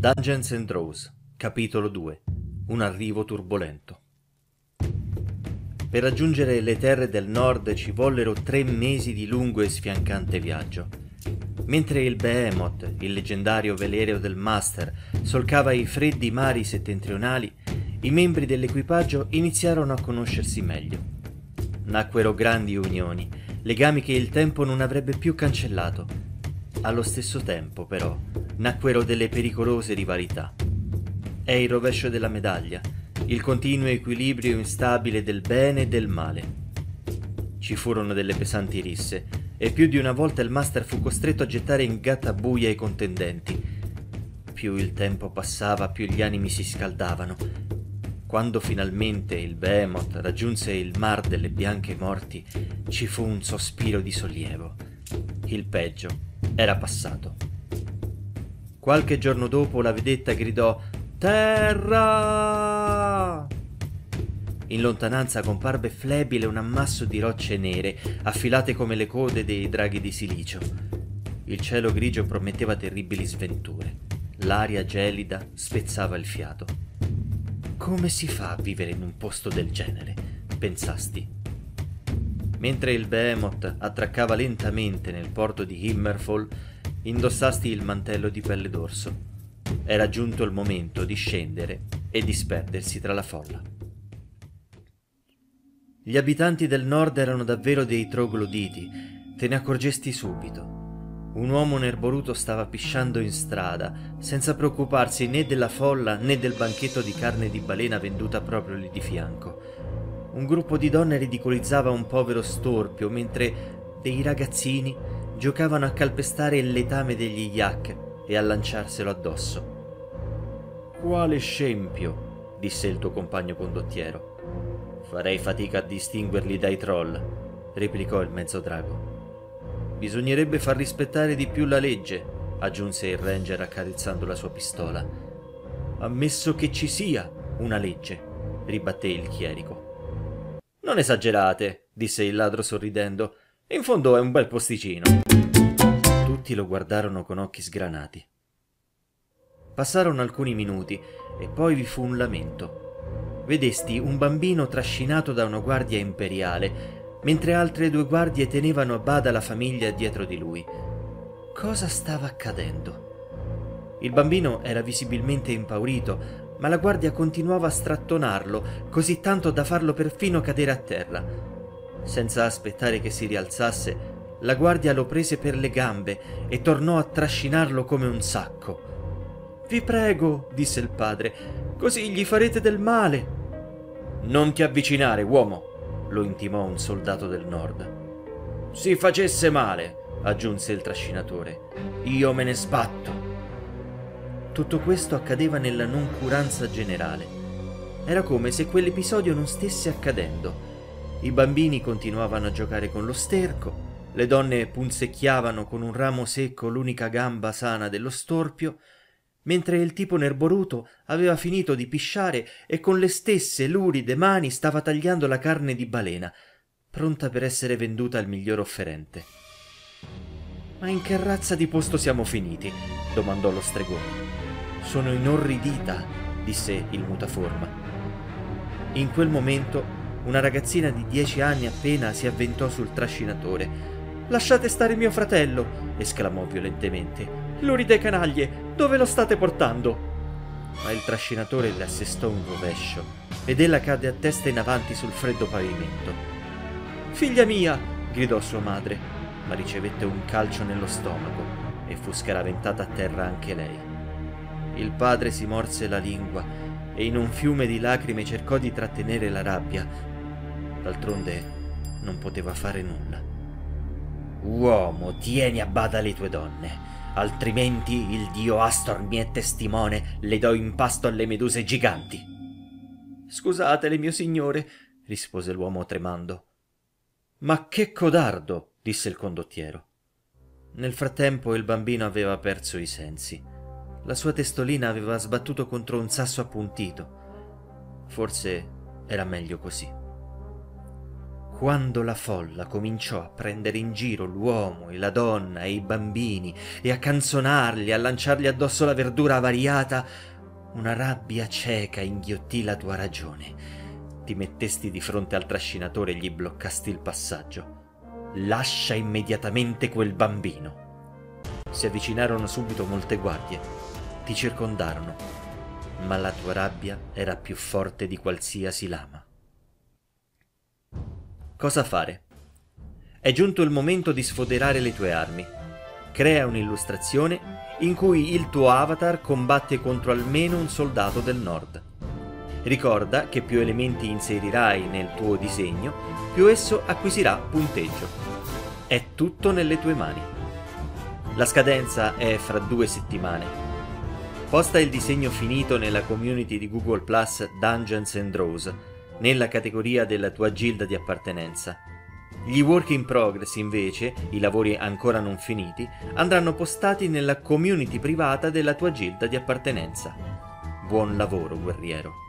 Dungeons & Roses, capitolo 2. Un arrivo turbolento. Per raggiungere le terre del nord ci vollero 3 mesi di lungo e sfiancante viaggio. Mentre il Behemoth, il leggendario veliero del Master, solcava i freddi mari settentrionali, i membri dell'equipaggio iniziarono a conoscersi meglio. Nacquero grandi unioni, legami che il tempo non avrebbe più cancellato. Allo stesso tempo, però, nacquero delle pericolose rivalità. È il rovescio della medaglia, il continuo equilibrio instabile del bene e del male. Ci furono delle pesanti risse, e più di una volta il Master fu costretto a gettare in gattabuia i contendenti. Più il tempo passava, più gli animi si scaldavano. Quando finalmente il Behemoth raggiunse il Mar delle Bianche Morti, ci fu un sospiro di sollievo. Il peggio era passato. Qualche giorno dopo la vedetta gridò «Terra!». In lontananza comparve flebile un ammasso di rocce nere, affilate come le code dei draghi di silicio. Il cielo grigio prometteva terribili sventure. L'aria gelida spezzava il fiato. «Come si fa a vivere in un posto del genere?», pensasti. Mentre il Behemoth attraccava lentamente nel porto di Himmerfall, indossasti il mantello di pelle d'orso. Era giunto il momento di scendere e disperdersi tra la folla. Gli abitanti del nord erano davvero dei trogloditi, te ne accorgesti subito. Un uomo nerboruto stava pisciando in strada, senza preoccuparsi né della folla né del banchetto di carne di balena venduta proprio lì di fianco. Un gruppo di donne ridicolizzava un povero storpio, mentre dei ragazzini giocavano a calpestare il letame degli yak e a lanciarselo addosso. «Quale scempio!», disse il tuo compagno condottiero. «Farei fatica a distinguerli dai troll», replicò il mezzodrago. «Bisognerebbe far rispettare di più la legge», aggiunse il ranger accarezzando la sua pistola. «Ammesso che ci sia una legge», ribatté il chierico. «Non esagerate», disse il ladro sorridendo. «In fondo è un bel posticino». Tutti lo guardarono con occhi sgranati. Passarono alcuni minuti e poi vi fu un lamento. Vedesti un bambino trascinato da una guardia imperiale, mentre altre 2 guardie tenevano a bada la famiglia dietro di lui. Cosa stava accadendo? Il bambino era visibilmente impaurito, ma la guardia continuava a strattonarlo, così tanto da farlo perfino cadere a terra. Senza aspettare che si rialzasse, la guardia lo prese per le gambe e tornò a trascinarlo come un sacco. «Vi prego», disse il padre, «così gli farete del male». «Non ti avvicinare, uomo», lo intimò un soldato del nord. «Si facesse male», aggiunse il trascinatore, «io me ne sbatto». Tutto questo accadeva nella noncuranza generale. Era come se quell'episodio non stesse accadendo. I bambini continuavano a giocare con lo sterco, le donne punzecchiavano con un ramo secco l'unica gamba sana dello storpio, mentre il tipo nerboruto aveva finito di pisciare e con le stesse luride mani stava tagliando la carne di balena, pronta per essere venduta al miglior offerente. «Ma in che razza di posto siamo finiti?», domandò lo stregone. «Sono inorridita», disse il mutaforma. In quel momento una ragazzina di 10 anni appena si avventò sul trascinatore. «Lasciate stare mio fratello!», esclamò violentemente. «Luride canaglie, dove lo state portando?». Ma il trascinatore le assestò un rovescio ed ella cadde a testa in avanti sul freddo pavimento. «Figlia mia!», gridò sua madre, ma ricevette un calcio nello stomaco e fu scaraventata a terra anche lei. Il padre si morse la lingua e in un fiume di lacrime cercò di trattenere la rabbia. D'altronde non poteva fare nulla. «Uomo, tieni a bada le tue donne, altrimenti il dio Astor mi è testimone, le do in pasto alle meduse giganti». «Scusatele, mio signore», rispose l'uomo tremando. «Ma che codardo!», disse il condottiero. Nel frattempo il bambino aveva perso i sensi. La sua testolina aveva sbattuto contro un sasso appuntito. Forse era meglio così. Quando la folla cominciò a prendere in giro l'uomo e la donna e i bambini e a canzonarli, a lanciargli addosso la verdura avariata, una rabbia cieca inghiottì la tua ragione. Ti mettesti di fronte al trascinatore e gli bloccasti il passaggio. Lascia immediatamente quel bambino. Si avvicinarono subito molte guardie. Ti circondarono, ma la tua rabbia era più forte di qualsiasi lama. Cosa fare? È giunto il momento di sfoderare le tue armi. Crea un'illustrazione in cui il tuo avatar combatte contro almeno un soldato del nord. Ricorda che più elementi inserirai nel tuo disegno, più esso acquisirà punteggio. È tutto nelle tue mani. La scadenza è fra 2 settimane. Posta il disegno finito nella community di Google Plus Dungeons & Draws, nella categoria della tua gilda di appartenenza. Gli work in progress, invece, i lavori ancora non finiti, andranno postati nella community privata della tua gilda di appartenenza. Buon lavoro, guerriero!